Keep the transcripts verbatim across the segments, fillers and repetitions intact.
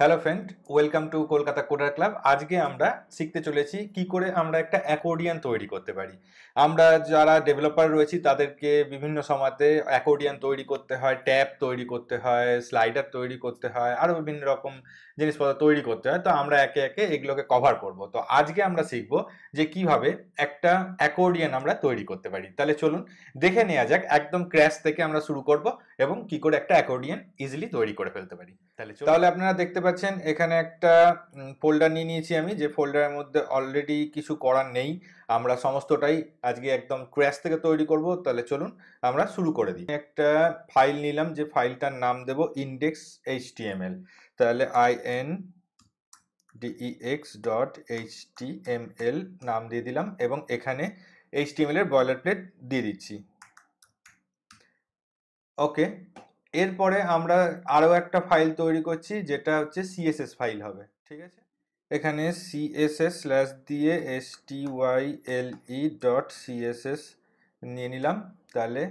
Hello friend welcome to Kolkata coder club. आज के आम्रा शिखते चलेছি কি করে আমরা একটা অ্যাকর্ডিয়ন তৈরি করতে পারি। আমরা যারা ডেভেলপার রয়েছি তাদেরকে বিভিন্ন সময়তে অ্যাকর্ডিয়ন তৈরি করতে হয়, ট্যাব তৈরি করতে হয়, স্লাইডার তৈরি করতে হয়, আর বিভিন্ন রকম জিনিসপত্র তৈরি করতে হয়। তো আমরা একে একে এগুলোকে কভার করব। তো আজকে আমরা শিখব যে কিভাবে একটা অ্যাকর্ডিয়ন আমরা তৈরি করতে পারি। তাহলে চলুন দেখে নেওয়া যাক, একদম ক্র্যাশ থেকে আমরা শুরু করব এবং কি করে একটা অ্যাকর্ডিয়ন ইজিলি তৈরি করে ফেলতে পারি। তাহলে তাহলে আপনারা দেখতে পাচ্ছেন এখানে একটা ফোল্ডার নিয়ে নিয়েছি আমি, যে ফোল্ডারের মধ্যে অলরেডি কিছু করার নেই, আমরা সমস্তটাই আজকে একদম ক্র্যাশ থেকে তৈরি করব। তাহলে চলুন আমরা শুরু করে দিই। একটা ফাইল নিলাম, যে ফাইলটার নাম দেব ইন্ডেক্স এইচটিএমএল। তাহলে I N D E X dot HTML নাম দিয়ে দিলাম এবং এখানে এইচটিএমএল এর বয়লার প্লেট দিয়ে দিচ্ছি। ওকে, এরপরে আমরা আরও একটা ফাইল তৈরি করছি যেটা হচ্ছে সিএসএস ফাইল হবে। ঠিক আছে, এখানে সিএসএস স্ল্যাশ দিয়ে S T Y L E dot CSS নিয়ে নিলাম। তাহলে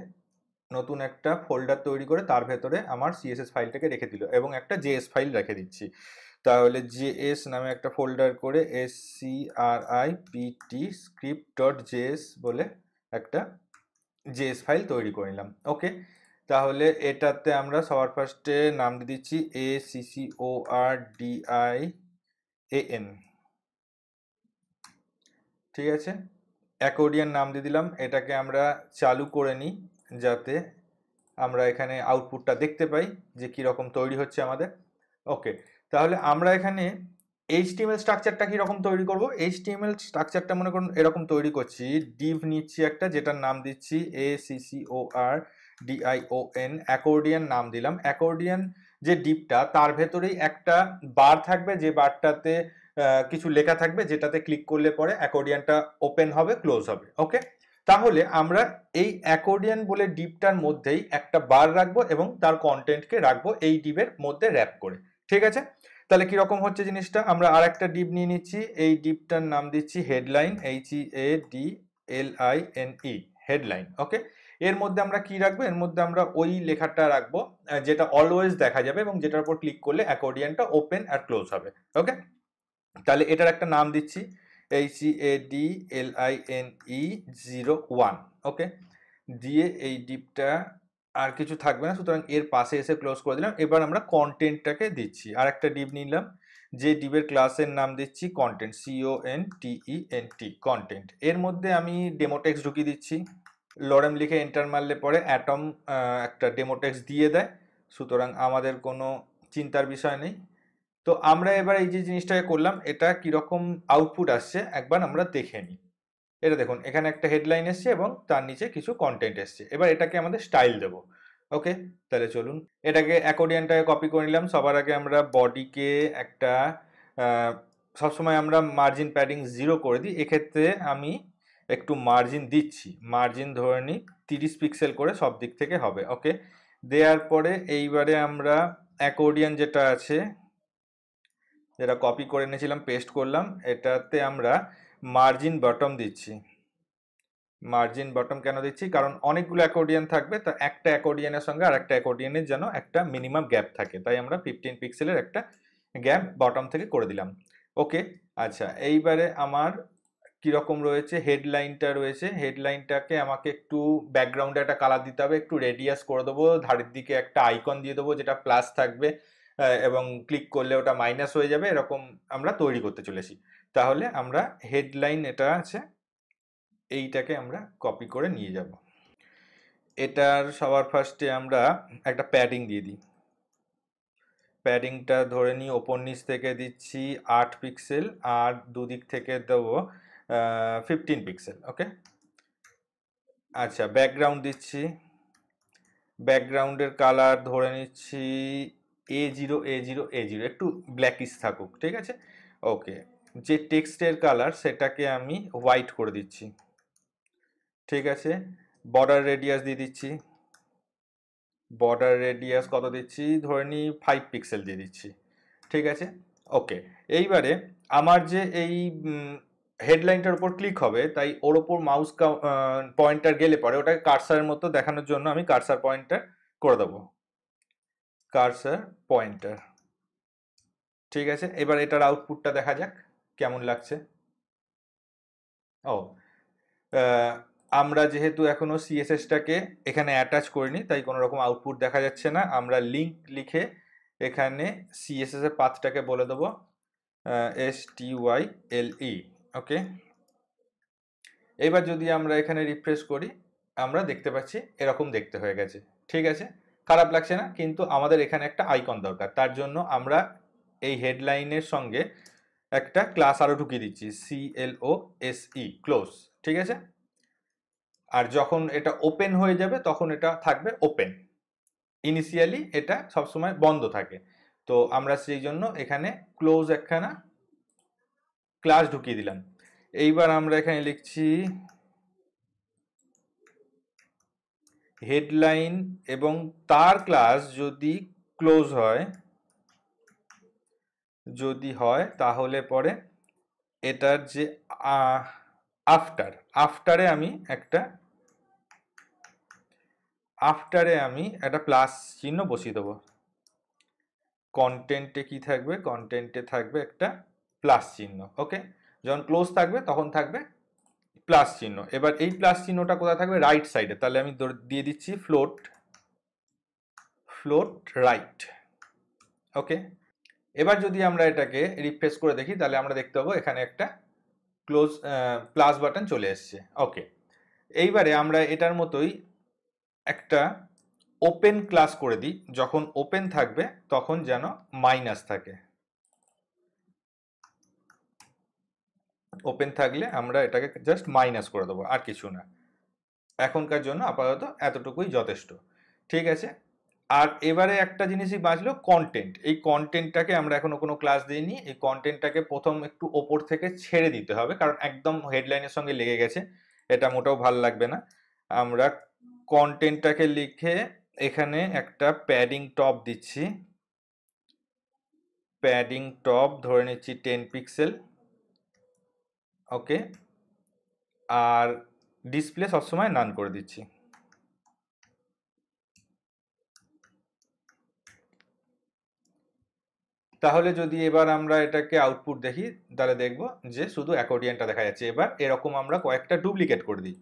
নতুন একটা ফোল্ডার তৈরি করে তার ভেতরে আমার সিএসএস ফাইলটাকে রেখে দিল এবং একটা জেএস ফাইল রেখে দিচ্ছি। তাহলে জেএস নামে একটা ফোল্ডার করে S C R I P T script dot JS বলে একটা জেএস ফাইল তৈরি করে নিলাম। ওকে, তাহলে এটাতে আমরা সবার ফার্স্টে নাম দিয়ে দিচ্ছি A C C O R D I A N. ঠিক আছে, অ্যাকর্ডিয়ন নাম দিয়ে দিলাম। এটাকে আমরা চালু করে নিই যাতে আমরা এখানে আউটপুটটা দেখতে পাই যে কীরকম তৈরি হচ্ছে আমাদের। ওকে, তাহলে আমরা এখানে এইচটিএমএল স্ট্রাকচারটা কীরকম তৈরি করব। এইচটিএমএল স্ট্রাকচারটা মনে করুন এরকম তৈরি করছি, ডিভ নিচ্ছি একটা, যেটার নাম দিচ্ছি A C C O R D I O N, accordion নাম দিলাম। অ্যাকর্ডিয়ন যে ডিপটা তার ভেতরেই একটা বার থাকবে, যে বারটাতে কিছু লেখা থাকবে যেটাতে ক্লিক করলে পরে অ্যাকর্ডিয়নটা ওপেন হবে, ক্লোজ হবে। ওকে, তাহলে আমরা এই অ্যাকর্ডিয়ন বলে ডিপটার মধ্যেই একটা বার রাখবো এবং তার কন্টেন্টকে রাখবো এই ডিপের মধ্যে র্যাপ করে। ঠিক আছে, তাহলে কীরকম হচ্ছে জিনিসটা, আমরা আর একটা ডিপ নিয়ে নিচ্ছি। এই ডিপটার নাম দিচ্ছি headline, H E A D L I N E, headline. Okay, এর মধ্যে আমরা কি রাখবো, এর মধ্যে আমরা ওই লেখাটা রাখবো যেটা অলওয়েজ দেখা যাবে এবং যেটার উপর ক্লিক করলে অ্যাকর্ডিয়নটা ওপেন আর ক্লোজ হবে। ওকে, তাহলে এটার একটা নাম দিচ্ছি H E A D L I N E zero one. Okay, দিয়ে এই ডিপটা আর কিছু থাকবে না, সুতরাং এর পাশে এসে ক্লোজ করে দিলাম। এবার আমরা কন্টেন্টটাকে দিচ্ছি, আর একটা ডিপ নিলাম, যে ডিপের ক্লাসের নাম দিচ্ছি content, C O N T E N T, content. এর মধ্যে আমি ডেমো টেক্সট ঢুকিয়ে দিচ্ছি। লরেম লিখে এন্টার মারলে পরে অ্যাটম একটা ডেমো টেক্সট দিয়ে দেয়, সুতরাং আমাদের কোনো চিন্তার বিষয় নেই। তো আমরা এবার এই যে জিনিসটাকে করলাম, এটা কীরকম আউটপুট আসছে একবার আমরা দেখে নিই। এটা দেখুন, এখানে একটা হেডলাইন এসছে এবং তার নিচে কিছু কন্টেন্ট এসছে। এবার এটাকে আমাদের স্টাইল দেব। ওকে, তাহলে চলুন এটাকে অ্যাকর্ডিয়নটাকে কপি করে নিলাম। সবার আগে আমরা বডিকে একটা, সবসময় আমরা মার্জিন প্যাডিং জিরো করে দিই, এক্ষেত্রে আমি একটু মার্জিন দিচ্ছি। মার্জিন ধরে নিই তিরিশ পিক্সেল করে সব দিক থেকে হবে। ওকে, দেওয়ার পরে এইবারে আমরা অ্যাকর্ডিয়ন যেটা আছে, যেটা কপি করে এনেছিলাম, পেস্ট করলাম, এটাতে আমরা মার্জিন বটম দিচ্ছি। মার্জিন বটম কেন দিচ্ছি, কারণ অনেকগুলো অ্যাকর্ডিয়ন থাকবে, তা একটা অ্যাকর্ডিয়নের সঙ্গে আর একটা অ্যাকর্ডিয়নের যেন একটা মিনিমাম গ্যাপ থাকে, তাই আমরা ফিফটিন পিক্সেলের একটা গ্যাপ বটম থেকে করে দিলাম। ওকে, আচ্ছা এইবারে আমার কীরকম রয়েছে, হেডলাইনটা রয়েছে, হেডলাইনটাকে আমাকে একটু ব্যাকগ্রাউন্ডে একটা কালার দিতে হবে, একটু রেডিয়াস করে দেবো, ধারের দিকে একটা আইকন দিয়ে দেবো যেটা প্লাস থাকবে এবং ক্লিক করলে ওটা মাইনাস হয়ে যাবে, এরকম আমরা তৈরি করতে চলেছি। তাহলে আমরা হেডলাইন এটা আছে, এইটাকে আমরা কপি করে নিয়ে যাব। এটার সবার ফার্স্টে আমরা একটা প্যাডিং দিয়ে দিই। প্যাডিংটা ধরে নিই ওপর নিচ থেকে দিচ্ছি আট পিক্সেল আর দুদিক থেকে দেবো ফিফটিন পিক্সেল। ওকে, আচ্ছা ব্যাকগ্রাউন্ড দিচ্ছি, ব্যাকগ্রাউন্ডের কালার ধরে নিচ্ছি A zero A zero A zero, একটু ব্ল্যাকিশ থাকুক। ঠিক আছে, ওকে, যে টেক্সটের কালার সেটাকে আমি হোয়াইট করে দিচ্ছি। ঠিক আছে, বর্ডার রেডিয়াস দিয়ে দিচ্ছি, বর্ডার রেডিয়াস কত দিচ্ছি, ধরে নিই ফাইভ পিক্সেল দিয়ে দিচ্ছি। ঠিক আছে, ওকে, এইবারে আমার যে এই হেডলাইনটার উপর ক্লিক হবে, তাই ওর ওপর মাউস পয়েন্টার গেলে পরে ওটাকে কার্সারের মতো দেখানোর জন্য আমি কার্সার পয়েন্টার করে দেবো, কার্সার পয়েন্টার। ठीक है एबार एटार आउटपुटटा देखा जाक केमन लागছে। ओ आमरा जेहेतु एखोनो सीएसएसटाके एखाने अ্যাটাচ करिনি ताई कोनो रकम आउटपुट देखा जाচ্ছে না। आमरा लिंक लिखे एखाने सीएसएस एर पाथटाके बोले देबो S T Y L E okay. एबार जोदि आमरा एखाने रिफ्रेश करी आमरा देखते पाচ্ছি एरकम देखते हয়ে গেছে। ঠিক আছে খারাপ লাগছে না কিন্তু আমাদের এখানে একটা আইকন দরকার তার জন্য আমরা এই হেডলাইনের সঙ্গে একটা ক্লাস আরো ঢুকিয়ে দিচ্ছি C L O S E close. ঠিক আছে আর যখন এটা ওপেন হয়ে যাবে তখন এটা থাকবে ওপেন ইনিশিয়ালি এটা সব সময় বন্ধ থাকে তো আমরা সেই জন্য এখানে ক্লোজ একখানা ক্লাস ঢুকিয়ে দিলাম। এইবার আমরা এখানে লিখছি হেডলাইন এবং তার ক্লাস যদি ক্লোজ হয় যদি হয় তাহলে পরে এটার যে আফটার আফটারে আমি একটা আফটারে আমি একটা প্লাস চিহ্ন বসিয়ে দেব। কন্টেন্টে কি থাকবে কন্টেন্টে থাকবে একটা প্লাস চিহ্ন ওকে। যখন ক্লোজ থাকবে তখন থাকবে প্লাস চিহ্ন। এবার এই প্লাস চিহ্নটা কোথায় থাকবে রাইট সাইডে তাহলে আমি দিয়ে দিচ্ছি ফ্লোট ফ্লোট রাইট ওকে। এবার যদি আমরা এটাকে রিফ্রেশ করে দেখি তাহলে আমরা দেখতে পাবো এখানে একটা ক্লোজ প্লাস বাটন চলে আসছে ওকে। এইবারে আমরা এটার মতোই একটা ওপেন ক্লাস করে দিই যখন ওপেন থাকবে তখন যেন মাইনাস থাকে ওপেন থাকলে আমরা এটাকে জাস্ট মাইনাস করে দেবো আর কিছু না এখনকার জন্য আপাতত এতটুকুই যথেষ্ট। ঠিক আছে আর এবারে একটা জিনিসই বাঁচলো কন্টেন্ট এই কন্টেন্টটাকে আমরা এখনো কোনো ক্লাস দিইনি এই কন্টেন্টটাকে প্রথম একটু ওপর থেকে ছেড়ে দিতে হবে কারণ একদম হেডলাইনের সঙ্গে লেগে গেছে এটা মোটেও ভালো লাগবে না। আমরা কন্টেন্টটাকে লিখে এখানে একটা প্যাডিং টপ দিচ্ছি প্যাডিং টপ ধরে নিচ্ছি টেন পিক্সেল ওকে আর ডিসপ্লে সবসময় নান করে দিচ্ছি। তাহলে যদি এবার আমরা এটাকে আউটপুট দেখি তাহলে দেখব যে শুধু অ্যাকর্ডিয়ানটা দেখা যাচ্ছে। এবার এরকম আমরা কয়েকটা ডুপ্লিকেট করে দিই।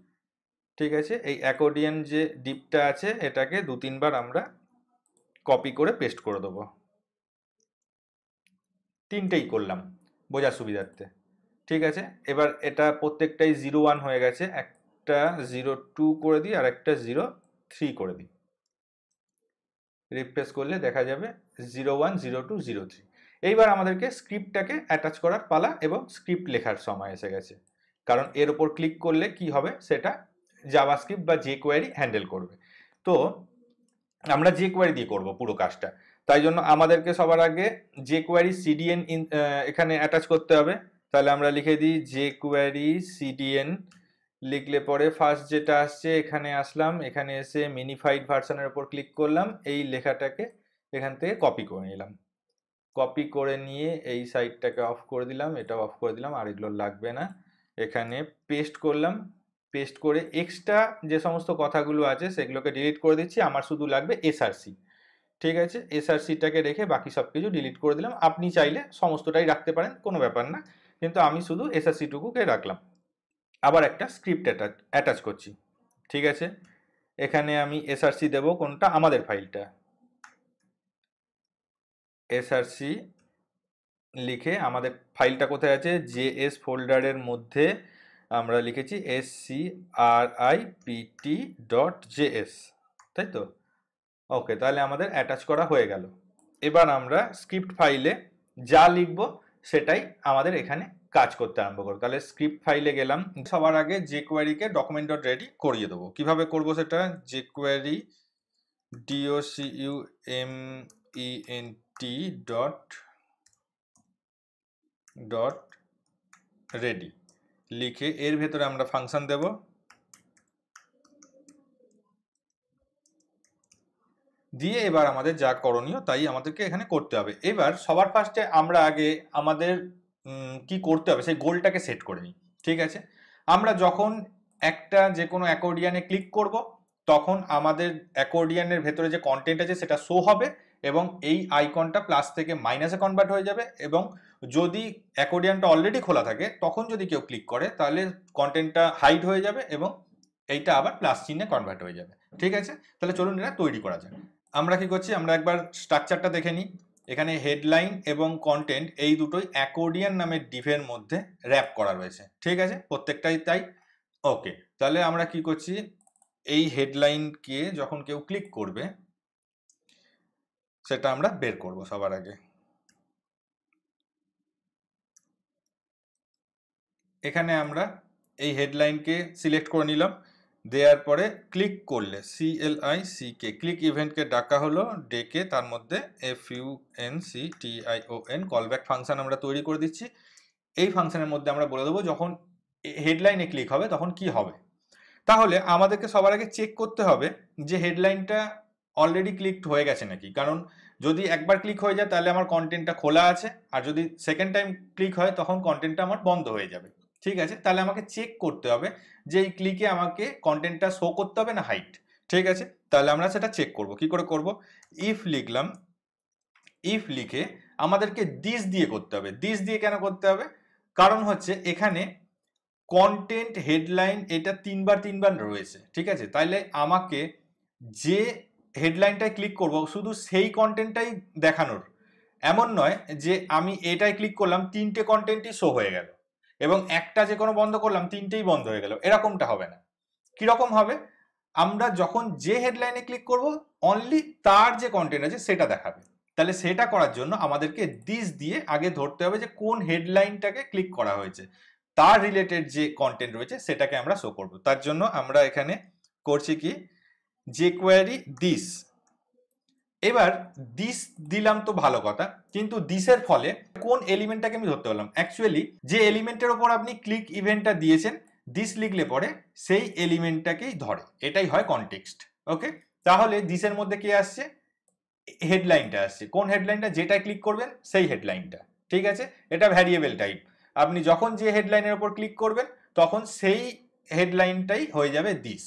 ঠিক আছে এই অ্যাকর্ডিয়ান যে ডিপটা আছে এটাকে দু তিনবার আমরা কপি করে পেস্ট করে দেবো তিনটেই করলাম বোঝার সুবিধার্থে। ঠিক আছে এবার এটা প্রত্যেকটাই জিরো ওয়ান হয়ে গেছে একটা জিরো টু করে দিই আর একটা জিরো থ্রি করে দিই রিফ্রেশ করলে দেখা যাবে zero one zero two zero three. এইবার আমাদেরকে স্ক্রিপ্টটাকে অ্যাটাচ করার পালা এবং স্ক্রিপ্ট লেখার সময় এসে গেছে কারণ এর ওপর ক্লিক করলে কি হবে সেটা জাভাস্ক্রিপ্ট বা যে কোয়ারি হ্যান্ডেল করবে তো আমরা যে কোয়ারি দিয়ে করব পুরো কাজটা তাই জন্য আমাদেরকে সবার আগে যে কোয়ারি সিডিএন এখানে অ্যাটাচ করতে হবে তাহলে আমরা লিখে দিই যে কোয়ারি সিডিএন লিখলে পরে ফার্স্ট যেটা আসছে এখানে আসলাম এখানে এসে মিনিফাইড ভার্সনের উপর ক্লিক করলাম এই লেখাটাকে এখান থেকে কপি করে নিলাম কপি করে নিয়ে এই সাইডটাকে অফ করে দিলাম এটা অফ করে দিলাম আর এগুলো লাগবে না এখানে পেস্ট করলাম পেস্ট করে এক্সট্রা যে সমস্ত কথাগুলো আছে সেগুলোকে ডিলিট করে দিচ্ছি আমার শুধু লাগবে এসআরসি। ঠিক আছে এসআরসিটাকে রেখে বাকি সব কিছু ডিলিট করে দিলাম আপনি চাইলে সমস্তটাই রাখতে পারেন কোনো ব্যাপার না কিন্তু আমি শুধু এসআরসিটুকুকে রাখলাম আবার একটা স্ক্রিপ্ট অ্যাটাচ করছি। ঠিক আছে এখানে আমি এসআরসি দেব কোনটা আমাদের ফাইলটা এসআরসি লিখে আমাদের ফাইলটা কোথায় আছে জে এস ফোল্ডারের মধ্যে আমরা লিখেছি S C R I P T dot J S তাই তো ওকে। তাহলে আমাদের অ্যাটাচ করা হয়ে গেল এবার আমরা স্ক্রিপ্ট ফাইলে যা লিখব সেটাই আমাদের এখানে কাজ করতে আরম্ভ করো। তাহলে স্ক্রিপ্ট ফাইলে গেলাম সবার আগে যে কোয়ারিকে ডকুমেন্ট ডট রেডি করিয়ে দেবো কীভাবে করবো সেটা যে query D O C U M E N T dot dot ready লিখে এর ভেতরে আমরা ফাংশন দেব দিয়ে এবার আমাদের যা করণীয় তাই আমাদেরকে এখানে করতে হবে। এবার সবার ফার্স্টে আমরা আগে আমাদের কি করতে হবে সেই গোলটাকে সেট করে নিই। ঠিক আছে আমরা যখন একটা যে কোনো অ্যাকর্ডিয়ানে ক্লিক করব তখন আমাদের অ্যাকর্ডিয়ানের ভেতরে যে কন্টেন্ট আছে সেটা শো হবে এবং এই আইকনটা প্লাস থেকে মাইনাসে কনভার্ট হয়ে যাবে এবং যদি অ্যাকর্ডিয়নটা অলরেডি খোলা থাকে তখন যদি কেউ ক্লিক করে তাহলে কন্টেন্টটা হাইড হয়ে যাবে এবং এইটা আবার প্লাস চিহ্নে কনভার্ট হয়ে যাবে। ঠিক আছে, তাহলে চলুন এটা তৈরি করা যাক। আমরা কি করছি, আমরা একবার স্ট্রাকচারটা দেখে নিই। এখানে হেডলাইন এবং কন্টেন্ট এই দুটোই অ্যাকর্ডিয়ান নামের ডিভের মধ্যে র্যাপ করা রয়েছে। ঠিক আছে, প্রত্যেকটাই তাই। ওকে, তাহলে আমরা কি করছি, এই হেডলাইনকে যখন কেউ ক্লিক করবে সেটা আমরা বের করব সবার আগে। এখানে আমরা এই হেডলাইনকে সিলেক্ট করে নিলাম, দেওয়ার পরে ক্লিক করলে C L I C K click ইভেন্টকে ডাকা হলো, ডেকে তার মধ্যে F U N C T I O N callback function আমরা তৈরি করে দিচ্ছি। এই ফাংশনের মধ্যে আমরা বলে দেবো যখন হেডলাইনে ক্লিক হবে তখন কি হবে। তাহলে আমাদেরকে সবার আগে চেক করতে হবে যে হেডলাইনটা অলরেডি ক্লিকড হয়ে গেছে নাকি, কারণ যদি একবার ক্লিক হয়ে যায় তাহলে আমার কন্টেন্টটা খোলা আছে, আর যদি সেকেন্ড টাইম ক্লিক হয় তখন কন্টেন্টটা আমার বন্ধ হয়ে যাবে। ঠিক আছে, তাহলে আমাকে চেক করতে হবে যে এই ক্লিকে আমাকে কন্টেন্টটা শো করতে হবে না হাইড। ঠিক আছে, তাহলে আমরা সেটা চেক করব। কি করে করব, ইফ লিখলাম, ইফ লিখে আমাদেরকে দিস দিয়ে করতে হবে। দিস দিয়ে কেন করতে হবে, কারণ হচ্ছে এখানে কন্টেন্ট হেডলাইন এটা তিনবার তিনবার রয়েছে। ঠিক আছে, তাইলে আমাকে যে হেডলাইনটায় ক্লিক করব শুধু সেই কন্টেন্টটাই দেখানোর, এমন নয় যে আমি এটাই ক্লিক করলাম তিনটে কন্টেন্টই শো হয়ে গেল এবং একটা যে কোনো বন্ধ করলাম তিনটেই বন্ধ হয়ে গেল, এরকমটা হবে না। কীরকম হবে, আমরা যখন যে হেডলাইনে ক্লিক করব অনলি তার যে কন্টেন্ট আছে সেটা দেখাবে। তাহলে সেটা করার জন্য আমাদেরকে দিস দিয়ে আগে ধরতে হবে যে কোন হেডলাইনটাকে ক্লিক করা হয়েছে, তার রিলেটেড যে কন্টেন্ট রয়েছে সেটাকে আমরা শো করব। তার জন্য আমরা এখানে করছি কি, যে কোয়ারি দিস। এবার দিস দিলাম তো ভালো কথা, কিন্তু দিসের ফলে কোন এলিমেন্টটাকে আমি ধরতে পারলাম, অ্যাকচুয়ালি যে এলিমেন্টের ওপর আপনি ক্লিক ইভেন্টটা দিয়েছেন দিস লিখলে পরে সেই এলিমেন্টটাকেই ধরে, এটাই হয় কনটেক্সট। ওকে, তাহলে দিসের মধ্যে কি আসছে, হেডলাইনটা আসছে, কোন হেডলাইনটা যেটা ক্লিক করবেন সেই হেডলাইনটা। ঠিক আছে, এটা ভ্যারিয়েবল টাইপ, আপনি যখন যে হেডলাইনের ওপর ক্লিক করবেন তখন সেই হেডলাইনটাই হয়ে যাবে দিস।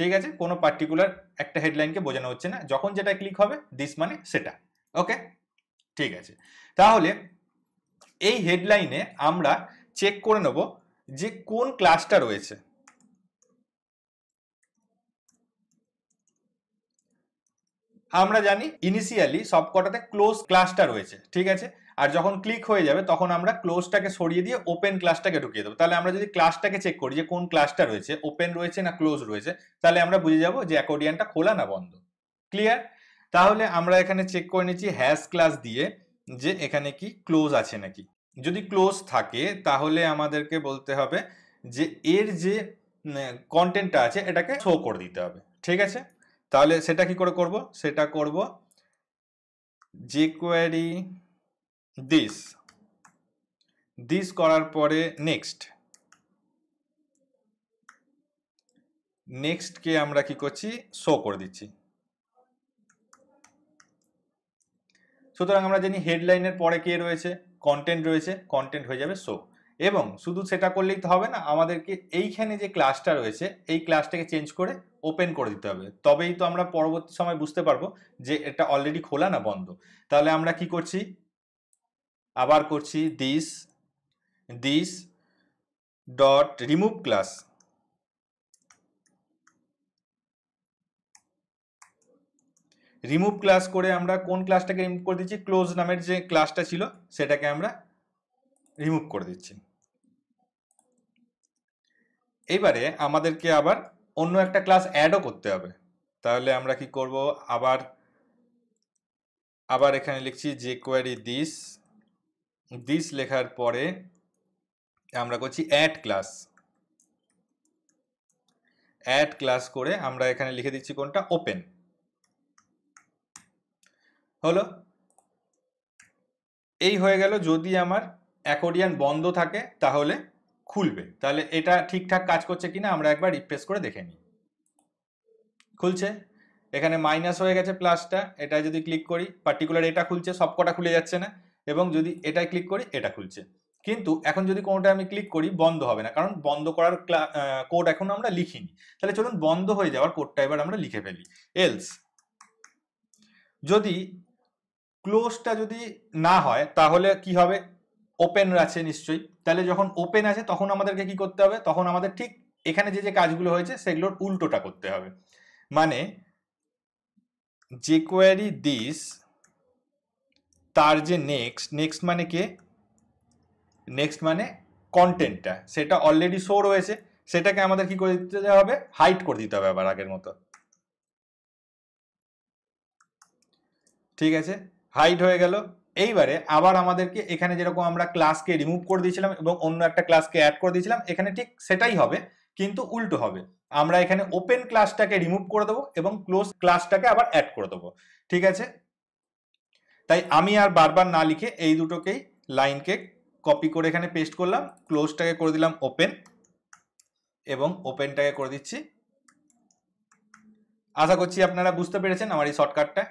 ঠিক আছে, কোনো পার্টিকুলার একটা হেডলাইনকে বোঝানো হচ্ছে না, যখন যেটা ক্লিক হবে দিস মানে সেটা। ওকে, ঠিক আছে, তাহলে এই হেডলাইনে আমরা চেক করে নেব যে কোন ক্লাসটা রয়েছে। আমরা জানি ইনিশিয়ালি সবকটাতে ক্লোজ ক্লাসটা রয়েছে। ঠিক আছে, আর যখন ক্লিক হয়ে যাবে তখন আমরা ক্লোজটাকে সরিয়ে দিয়ে ওপেন ক্লাসটাকে ঢুকিয়ে দেবো। তাহলে আমরা যদি ক্লাসটাকে চেক করি যে কোন ক্লাসটা রয়েছে, ওপেন রয়েছে না ক্লোজ রয়েছে, তাহলে আমরা বুঝে যাবো যে অ্যাকর্ডিয়ানটা খোলা না বন্ধ। ক্লিয়ার, তাহলে আমরা এখানে চেক করে নিচ্ছি হ্যাশ ক্লাস দিয়ে যে এখানে কি ক্লোজ আছে নাকি। যদি ক্লোজ থাকে তাহলে আমাদেরকে বলতে হবে যে এর যে কন্টেন্টটা আছে এটাকে শো করে দিতে হবে। ঠিক আছে, তাহলে সেটা কি করে করব, সেটা করব যে কোয়ারি দিস, দিস করার পরে নেক্সট, নেক্সটকে আমরা কি করছি শো করে দিচ্ছি। সুতরাং আমরা জানি হেডলাইনের পরে কে রয়েছে, কন্টেন্ট রয়েছে, কন্টেন্ট হয়ে যাবে শো। এবং শুধু সেটা করলেই তো হবে না, আমাদেরকে এইখানে যে ক্লাসটা রয়েছে এই ক্লাসটাকে চেঞ্জ করে ওপেন করে দিতে হবে, তবেই তো আমরা পরবর্তী সময় বুঝতে পারবো যে এটা অলরেডি খোলা না বন্ধ। তাহলে আমরা কি করছি, আবার করছি this this dot remove class. Remove class করে আমরা কোন ক্লাসটাকে রিমুভ করে দিচ্ছি, ক্লোজ নামের যে ক্লাসটা ছিল সেটাকে আমরা রিমুভ করে দিচ্ছি। এবারে আমাদেরকে আবার অন্য একটা ক্লাস অ্যাডও করতে হবে। তাহলে আমরা কি করব, আবার আবার এখানে লিখছি যে কোয়ারি দিস, দিস লেখার পরে আমরা করছি অ্যাড ক্লাস। অ্যাড ক্লাস করে আমরা এখানে লিখে দিচ্ছি কোনটা, ওপেন হলো। এই হয়ে গেল, যদি আমার অ্যাকর্ডিয়ান বন্ধ থাকে তাহলে খুলবে। তাহলে এটা ঠিকঠাক কাজ করছে কিনা আমরা একবার রিফ্রেশ করে দেখে নিই। খুলছে, এখানে মাইনাস হয়ে গেছে প্লাসটা, এটা যদি ক্লিক করি পার্টিকুলার এটা খুলছে, সবকটা খুলে যাচ্ছে না, এবং যদি এটা ক্লিক করি এটা খুলছে। কিন্তু এখন যদি কোনোটা আমি ক্লিক করি বন্ধ হবে না, কারণ বন্ধ করার কোড এখন আমরা লিখিনি। তাহলে চলুন বন্ধ হয়ে যাওয়ার কোডটা এবার আমরা লিখে ফেলি। এলস, যদি क्लोजटा जदि ना हय ताहले कि हबे ओपेन आछे निश्चयई ताहले जखन ओपेन आछे तखन आमादेरके कि करते हबे तखन आमादेर ठीक एखाने जे जे काजगुलो हयेछे सेगुलोर उल्टोटा करते हबे माने जे क्वेरी दिस तार जे नेक्स्ट नेक्स्ट माने के नेक्स्ट माने कन्टेंटटा सेटा अलरेडी शो रयेछे सेटाके आमादेर कि करे दिते हबे हाइड करे दिते हबे आबार आगेर मतो ठीक है हाइड हो गेल एइबारे आबार आमादेरके एखाने जेरकम आमरा क्लास के रिमूव कर दिएछिलाम एबं अन्य एकटा क्लास के ऐड कर दिएछिलाम एखाने ठीक सेटाई होबे किन्तु उल्टो होबे आमरा एखाने ओपेन क्लासटाके रिमूव कर देबो एबं क्लोज क्लासटाके आबार ऐड कर देबो ठीक है ताई आमी आर बारबार ना लिखे एई दुटोकेई लाइनके कपि करे एखाने पेस्ट करलाम क्लोजटाके करे दिलाम ओपेन एबं ओपेनटाके करे दिच्छि आशा करछि आपनारा बुझते पेरेछेन आमार एई शर्टकाटटा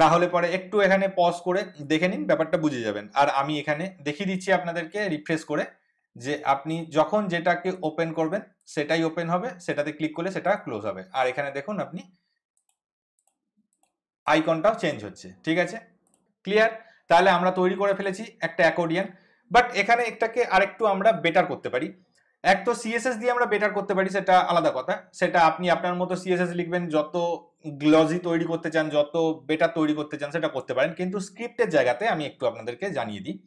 ना होले परे एकटू एखाने पज करे देखे नीन ব্যাপারটা বুঝে যাবেন আর আমি এখানে দেখিয়ে দিচ্ছি আপনাদেরকে রিফ্রেশ করে যে আপনি যখন যেটাকে ওপেন করবেন সেটাই ওপেন হবে সেটাতে ক্লিক করলে সেটা ক্লোজ হবে আর এখানে দেখুন আপনি আইকনটাও চেঞ্জ হচ্ছে ঠিক আছে ক্লিয়ার তাহলে আমরা তৈরি করে ফেলেছি একটা অ্যাকর্ডিয়ন বাট এখানে একটাকে আরেকটু আমরা বেটার করতে পারি এক তো সিএসএস দিয়ে আমরা বেটার করতে পারি সেটা আলাদা কথা সেটা আপনি আপনার মতো সিএসএস লিখবেন যত গ্লজি তৈরি করতে চান যত বেটার তৈরি করতে চান সেটা করতে পারেন কিন্তু স্ক্রিপ্টের জায়গাতে আমি একটু আপনাদেরকে জানিয়ে দিই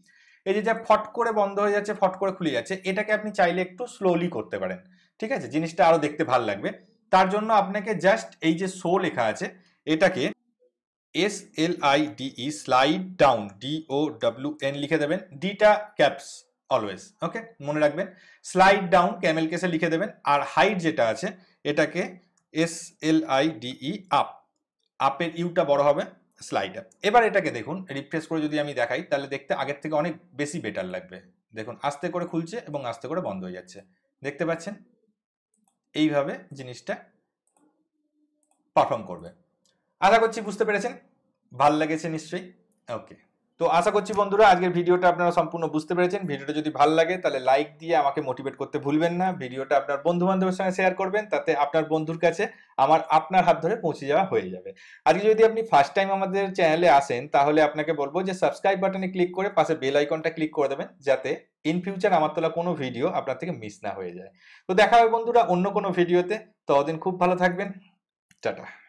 এই যে যা ফট করে বন্ধ হয়ে যাচ্ছে ফট করে খুলে যাচ্ছে এটাকে আপনি চাইলে একটু স্লোলি করতে পারেন ঠিক আছে জিনিসটা আরো দেখতে ভালো লাগবে তার জন্য আপনাকে জাস্ট এই যে শো লেখা আছে এটাকে S L I D E slide down D O W N লিখে দেবেন ডিটা ক্যাপস অলওয়েজ ওকে মনে রাখবেন স্লাইড ডাউন ক্যামেল কেসে লিখে দেবেন আর হাইট যেটা আছে এটাকে S L I D E up আপের ইউটা বড় হবে স্লাইড আপ এবার এটাকে দেখুন রিফ্রেশ করে যদি আমি দেখাই তাহলে দেখতে আগের থেকে অনেক বেশি বেটার লাগবে দেখুন আস্তে করে খুলছে এবং আস্তে করে বন্ধ হয়ে যাচ্ছে দেখতে পাচ্ছেন এইভাবে জিনিসটা পারফর্ম করবে আশা করছি বুঝতে পেরেছেন ভালো লেগেছে নিশ্চয়ই ওকে তো আশা করছি বন্ধুরা আজকের ভিডিওটা আপনারা সম্পূর্ণ বুঝতে পেরেছেন ভিডিওটা যদি ভালো লাগে তাহলে লাইক দিয়ে আমাকে মোটিভেট করতে ভুলবেন না ভিডিওটা আপনার বন্ধু-বান্ধবের সঙ্গে শেয়ার করবেন তাতে আপনার বন্ধুর কাছে আমার আপনার হাত ধরে পৌঁছে যাওয়া হয়ে যাবে আজকে যদি আপনি ফার্স্ট টাইম আমাদের চ্যানেলে আসেন তাহলে আপনাকে বলবো যে সাবস্ক্রাইব বাটনে ক্লিক করে পাশে বেল আইকনটা ক্লিক করে দেবেন যাতে ইন ফিউচার আমার তোলা কোনো ভিডিও আপনার থেকে মিস না হয়ে যায় তো দেখা হবে বন্ধুরা অন্য কোনো ভিডিওতে ততদিন খুব ভালো থাকবেন টাটা।